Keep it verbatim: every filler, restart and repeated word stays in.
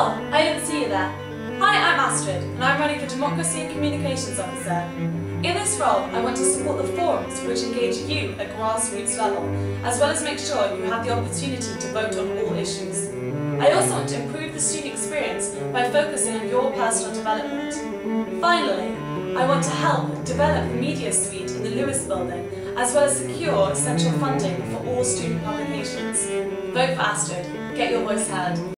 Oh, I didn't see you there. Hi, I'm Astrid, and I'm running for Democracy and Communications Officer. In this role, I want to support the forums which engage you at grassroots level, as well as make sure you have the opportunity to vote on all issues. I also want to improve the student experience by focusing on your personal development. Finally, I want to help develop the media suite in the Lewis building, as well as secure essential funding for all student publications. Vote for Astrid. Get your voice heard.